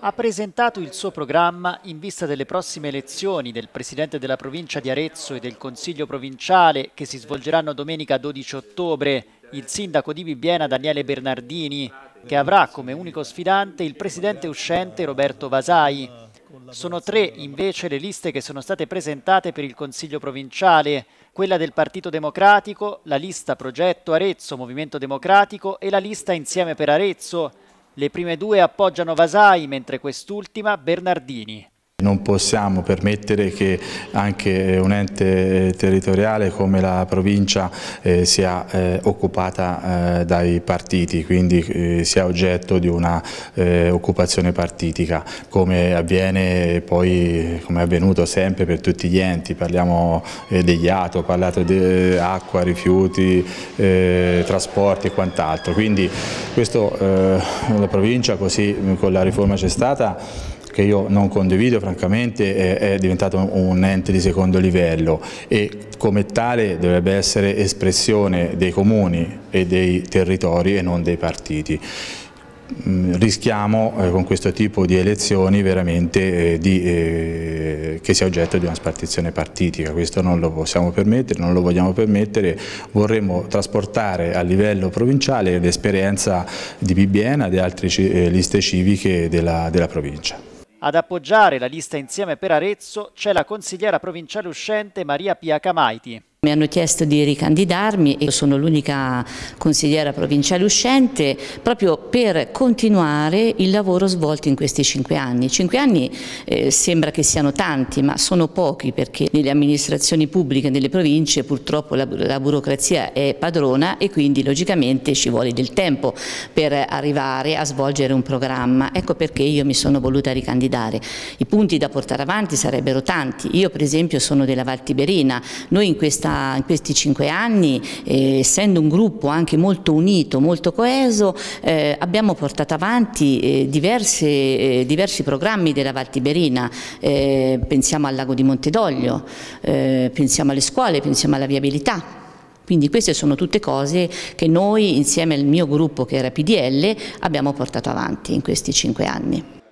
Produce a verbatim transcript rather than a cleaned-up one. Ha presentato il suo programma in vista delle prossime elezioni del Presidente della Provincia di Arezzo e del Consiglio Provinciale che si svolgeranno domenica dodici ottobre, il sindaco di Bibbiena Daniele Bernardini, che avrà come unico sfidante il presidente uscente Roberto Vasai. Sono tre invece le liste che sono state presentate per il Consiglio Provinciale, quella del Partito Democratico, la lista Progetto Arezzo-Movimento Democratico e la lista Insieme per Arezzo. Le prime due appoggiano Vasai, mentre quest'ultima Bernardini. Non possiamo permettere che anche un ente territoriale come la provincia eh, sia eh, occupata eh, dai partiti, quindi eh, sia oggetto di una eh, occupazione partitica, come avviene poi, come è avvenuto sempre per tutti gli enti. Parliamo eh, degli A T O, parlato di acqua, rifiuti, eh, trasporti e quant'altro. Quindi questo eh, la provincia, così con la riforma c'è stata, che io non condivido francamente, è diventato un ente di secondo livello e come tale dovrebbe essere espressione dei comuni e dei territori e non dei partiti. Rischiamo eh, con questo tipo di elezioni veramente eh, di, eh, che sia oggetto di una spartizione partitica. Questo non lo possiamo permettere, non lo vogliamo permettere. Vorremmo trasportare a livello provinciale l'esperienza di Bibbiena e di altre eh, liste civiche della, della provincia. Ad appoggiare la lista Insieme per Arezzo c'è la consigliera provinciale uscente Maria Pia Camiti. Mi hanno chiesto di ricandidarmi e sono l'unica consigliera provinciale uscente proprio per continuare il lavoro svolto in questi cinque anni. Cinque anni eh, sembra che siano tanti, ma sono pochi, perché nelle amministrazioni pubbliche, nelle province, purtroppo la, la burocrazia è padrona e quindi logicamente ci vuole del tempo per arrivare a svolgere un programma. Ecco perché io mi sono voluta ricandidare. I punti da portare avanti sarebbero tanti. Io per esempio sono della Valtiberina. Noi in questa In questi cinque anni, eh, essendo un gruppo anche molto unito, molto coeso, eh, abbiamo portato avanti eh, diverse, eh, diversi programmi della Valtiberina, eh, pensiamo al Lago di Montedoglio, eh, pensiamo alle scuole, pensiamo alla viabilità. Quindi queste sono tutte cose che noi, insieme al mio gruppo che era P D L, abbiamo portato avanti in questi cinque anni.